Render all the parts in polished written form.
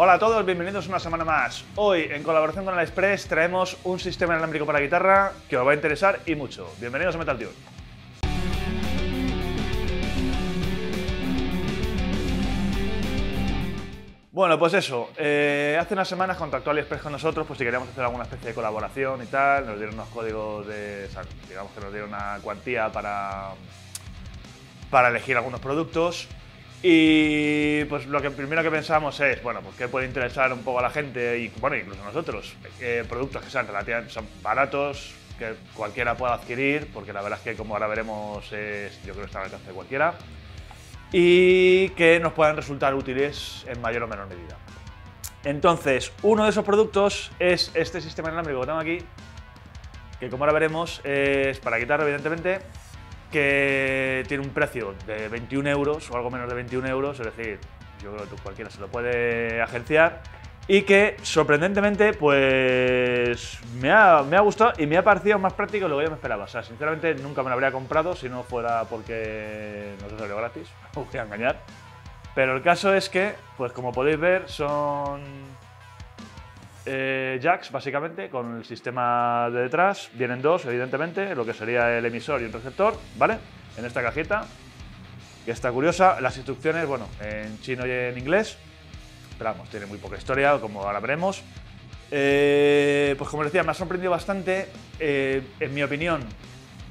Hola a todos, bienvenidos una semana más. Hoy, en colaboración con Aliexpress, traemos un sistema inalámbrico para guitarra que os va a interesar y mucho. Bienvenidos a MetalTune. Bueno, pues eso. Hace unas semanas contactó Aliexpress con nosotros, pues si queríamos hacer alguna especie de colaboración y tal. Nos dieron unos códigos de... O sea, digamos que nos dieron una cuantía para elegir algunos productos. Y pues lo que primero que pensamos es, bueno, pues qué puede interesar un poco a la gente y, bueno, incluso a nosotros. Productos que sean relativamente baratos, que cualquiera pueda adquirir, porque la verdad es que, como ahora veremos, yo creo que está al alcance de cualquiera. Y que nos puedan resultar útiles en mayor o menor medida. Entonces, uno de esos productos es este sistema inalámbrico que tengo aquí, que como ahora veremos es para guitarra, evidentemente, que tiene un precio de 21 euros o algo menos de 21 euros, es decir, yo creo que cualquiera se lo puede agenciar, y que sorprendentemente pues me ha gustado y me ha parecido más práctico de lo que yo me esperaba. O sea, sinceramente nunca me lo habría comprado si no fuera porque no se salió gratis, no os voy a engañar. Pero el caso es que, pues como podéis ver, son jacks, básicamente, con el sistema de detrás. Vienen dos, evidentemente, lo que sería el emisor y el receptor, ¿vale? En esta cajita, que está curiosa. Las instrucciones, bueno, en chino y en inglés, pero vamos, tiene muy poca historia, como ahora veremos. Pues como decía, me ha sorprendido bastante. En mi opinión,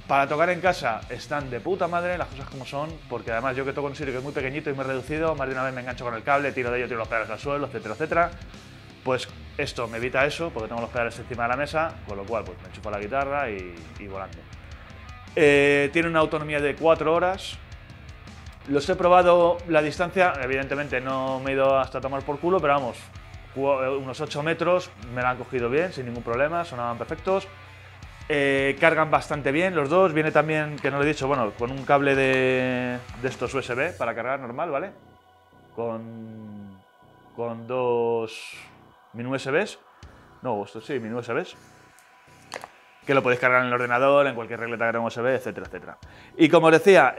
para tocar en casa están de puta madre, las cosas como son, porque además yo que toco un sitio que es muy pequeñito y muy reducido, más de una vez me engancho con el cable, tiro de ello, tiro los pedales al suelo, etcétera, etcétera. Pues esto me evita eso, porque tengo los pedales encima de la mesa, con lo cual pues me enchufo la guitarra y volando. Tiene una autonomía de 4 horas. Los he probado la distancia, evidentemente no me he ido hasta tomar por culo, pero vamos, unos 8 metros, me la han cogido bien, sin ningún problema, sonaban perfectos. Cargan bastante bien los dos, viene también, que no lo he dicho, bueno, con un cable de estos USB para cargar normal, ¿vale? Con dos... mini USBs, no, esto sí, mini USBs, que lo podéis cargar en el ordenador, en cualquier regleta que tenga un USB, etcétera, etcétera. Y como os decía,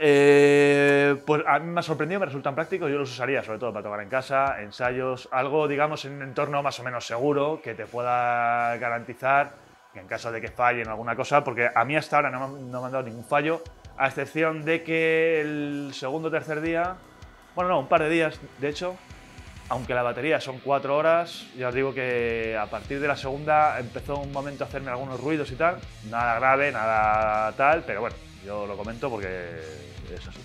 pues a mí me ha sorprendido, me resultan prácticos, yo los usaría sobre todo para tocar en casa, ensayos, algo, digamos, en un entorno más o menos seguro, que te pueda garantizar que en caso de que falle en alguna cosa, porque a mí hasta ahora no me han dado ningún fallo, a excepción de que el segundo o tercer día, bueno, no, un par de días, de hecho, aunque la batería son 4 horas, ya os digo que a partir de la segunda empezó un momento a hacerme algunos ruidos y tal, nada grave, nada tal, pero bueno, yo lo comento porque es así.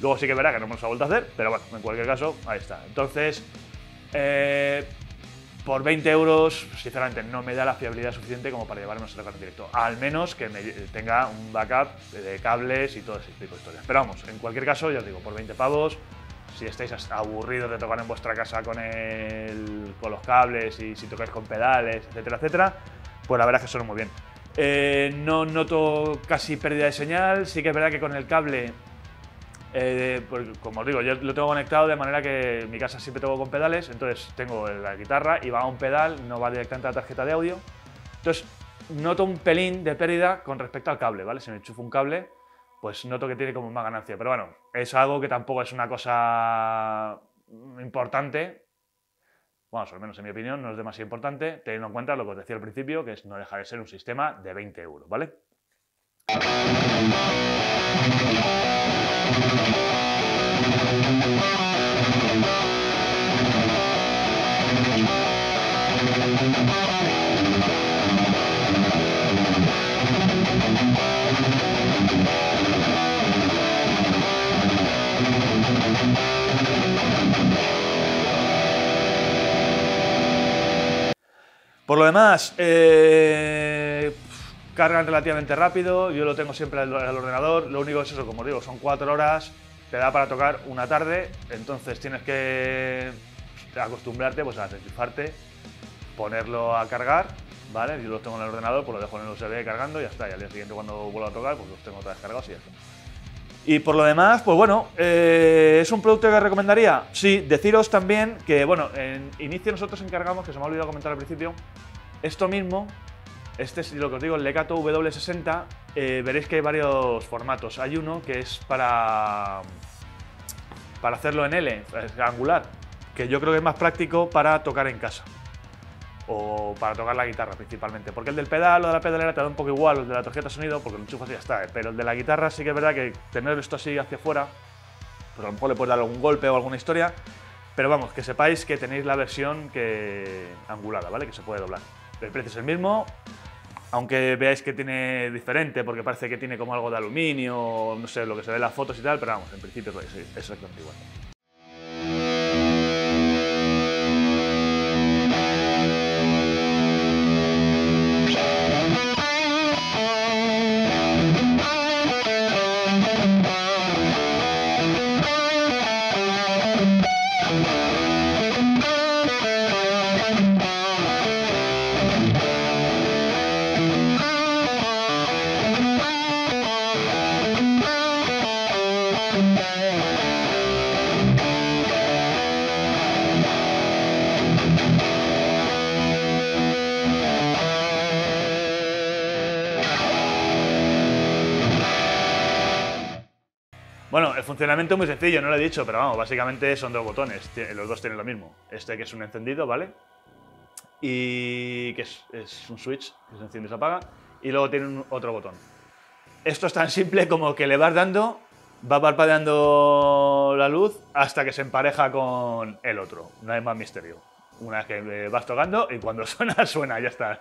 Luego sí que verá que no me los ha vuelto a hacer, pero bueno, en cualquier caso, ahí está. Entonces, por 20 euros, sinceramente, no me da la fiabilidad suficiente como para llevarme a tocar en directo, al menos que me tenga un backup de cables y todo ese tipo de historias. Pero vamos, en cualquier caso, ya os digo, por 20 pavos, si estáis aburridos de tocar en vuestra casa con los cables y si tocáis con pedales, etcétera, etcétera, pues la verdad es que suena muy bien. No noto casi pérdida de señal, sí que es verdad que con el cable, como os digo, yo lo tengo conectado de manera que en mi casa siempre toco con pedales, entonces tengo la guitarra y va a un pedal, no va directamente a la tarjeta de audio. Entonces noto un pelín de pérdida con respecto al cable, ¿vale? Si me enchufo un cable, pues noto que tiene como más ganancia, pero bueno, es algo que tampoco es una cosa importante, bueno, al menos en mi opinión no es demasiado importante, teniendo en cuenta lo que os decía al principio, que es no deja de ser un sistema de 20 euros, ¿vale? Por lo demás, cargan relativamente rápido, yo lo tengo siempre en el ordenador, lo único es eso, como os digo, son 4 horas, te da para tocar una tarde, entonces tienes que acostumbrarte pues, a desenchufarte, ponerlo a cargar, ¿vale? Yo lo tengo en el ordenador, pues lo dejo en el USB cargando y ya está, y al día siguiente cuando vuelvo a tocar, pues los tengo otra vez cargados y ya está. Y por lo demás, pues bueno, ¿es un producto que recomendaría? Sí, deciros también que, bueno, en inicio nosotros encargamos, que se me ha olvidado comentar al principio, esto mismo, este es lo que os digo, el Lekato W60, veréis que hay varios formatos. Hay uno que es para hacerlo en L, angular, que yo creo que es más práctico para tocar en casa o para tocar la guitarra principalmente, porque el del pedal o de la pedalera te da un poco igual, el de la tarjeta de sonido, porque lo enchufas y ya está, ¿eh? Pero el de la guitarra sí que es verdad que tener esto así hacia afuera, pues a lo mejor le puedes dar algún golpe o alguna historia, pero vamos, que sepáis que tenéis la versión que angulada, ¿vale? Que se puede doblar. El precio es el mismo, aunque veáis que tiene diferente, porque parece que tiene como algo de aluminio, no sé, lo que se ve en las fotos y tal, pero vamos, en principio es exactamente igual. Bueno, el funcionamiento es muy sencillo, no lo he dicho, pero vamos, básicamente son dos botones, los dos tienen lo mismo. Este que es un encendido, ¿vale? Y que es un switch, que se enciende y se apaga, y luego tiene otro botón. Esto es tan simple como que le vas dando, va parpadeando la luz hasta que se empareja con el otro, no hay más misterio. Una vez que vas tocando y cuando suena, suena, ya está.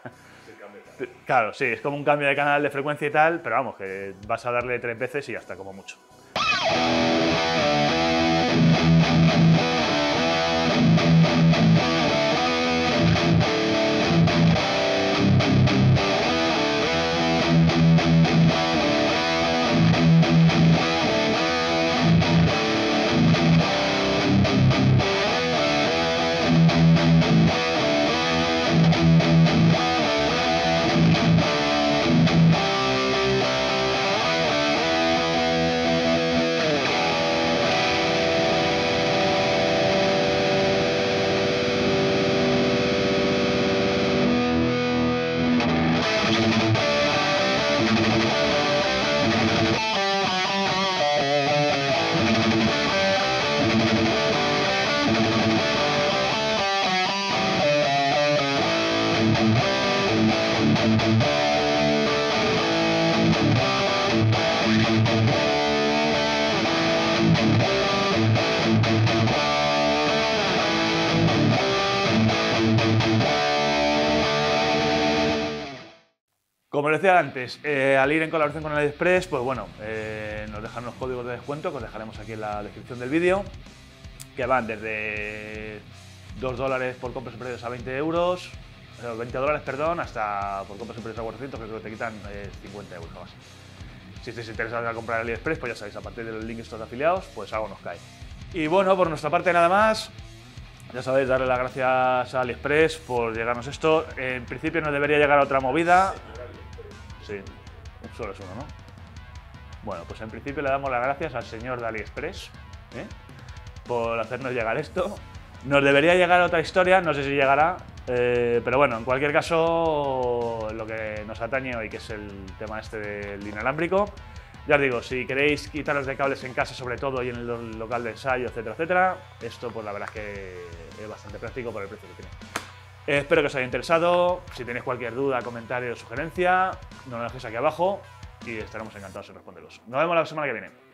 Claro, sí, es como un cambio de canal de frecuencia y tal, pero vamos, que vas a darle 3 veces y ya está, como mucho. Como os decía antes, al ir en colaboración con Aliexpress, pues bueno, nos dejan unos códigos de descuento que os dejaremos aquí en la descripción del vídeo, que van desde $2 por compras superiores a 20 euros, o sea, $20, perdón, hasta por compras superiores a 400, que creo que te quitan 50 euros o así. Si estáis interesados en comprar Aliexpress, pues ya sabéis, a partir de los links estos de afiliados, pues algo nos cae. Y bueno, por nuestra parte nada más. Ya sabéis, darle las gracias a Aliexpress por llegarnos esto. En principio nos debería llegar a otra movida. Sí, solo es uno, ¿no? Bueno, pues en principio le damos las gracias al señor de Aliexpress, ¿eh?, por hacernos llegar esto. Nos debería llegar otra historia, no sé si llegará, pero bueno, en cualquier caso, lo que nos atañe hoy, que es el tema este del inalámbrico, ya os digo, si queréis quitaros de cables en casa sobre todo y en el local de ensayo, etcétera, etcétera, esto pues la verdad es que es bastante práctico por el precio que tiene. Espero que os haya interesado. Si tenéis cualquier duda, comentario o sugerencia, nos lo dejéis aquí abajo y estaremos encantados de responderos. Nos vemos la semana que viene.